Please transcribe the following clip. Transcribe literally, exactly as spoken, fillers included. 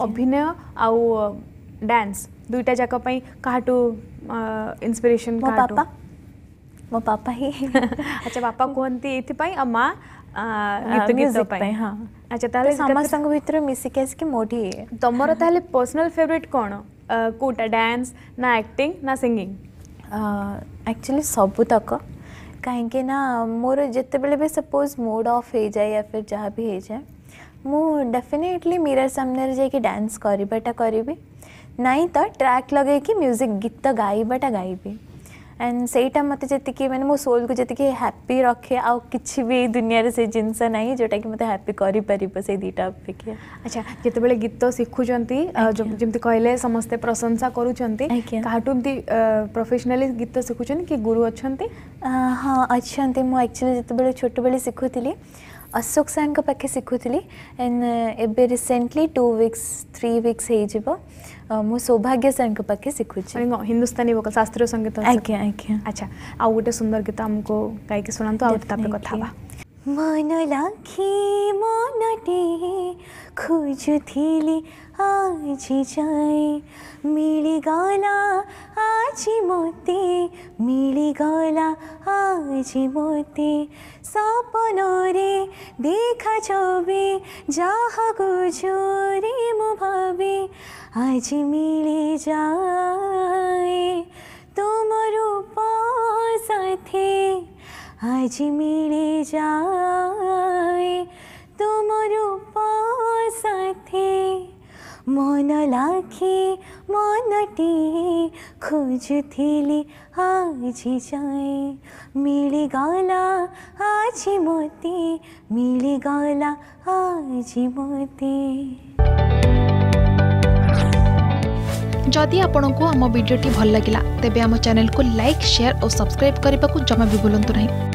अभिनय आउ डांस दुईटा जाक काहाटू इंस्पिरेशन पापा मो पापा ही अच्छा बापा कहते ये माँ गीत मिसिक तुम पर्सनल फेवरेट कौन कोटा डांस ना एक्टिंग ना सिंगिंग एक्चुअली सबुतक कहीं मोर जिते बेले भी सपोज मूड ऑफ हो जाए या फिर जहाँ भी हो जाए मु डेफिनेटली मिरर सामने जाके डांस करवाटा करी नाई तो ट्रैक लगे कि म्यूजिक गीत गाइबाटा गाइबी एंड सेटा मत जी मैंने मो सोल को जी हैप्पी रखे आउ किसी भी दुनिया से जिनस ना जोटा कि मत हैप्पी कर दीटा अपेक्षा। अच्छा जिते बड़े गीत शिखुंती जमी कहले समस्ते प्रशंसा करूँगी प्रोफेशनली गीत शिखुन कि गुरु अच्छा हाँ अच्छा मुझे एक्चुअली जिते छोट बेले शिखुली अशोक सार पाखे शिखुली एंड एबे recently two weeks three weeks हो मो सौभाग्य सार पाखे शिखुच हिंदुस्तानी वोकल शास्त्रीय संगीत आज्ञा आज्ञा। अच्छा आउ गोटे सुंदर गीत आमको गायक शुणु आउ कथा मन लाखी मनटे खोजुथिली आज जाए मिली गला आज मोते मिली गला आज मोते सपन रे देखा छवि जहा गुजरे मो भावे आज मिली जाए तुम रूप साथे आज मिली जाए तुम रूप साथे मन लाखी मनटे खोजुथिली आज जाए मिली गला आज मोते मिली गला आज मोते। जदि आपण को आम भिडी भल लगा तेब आम चैनल को लाइक शेयर और सब्सक्राइब करने को जमा भी भूलु नहीं।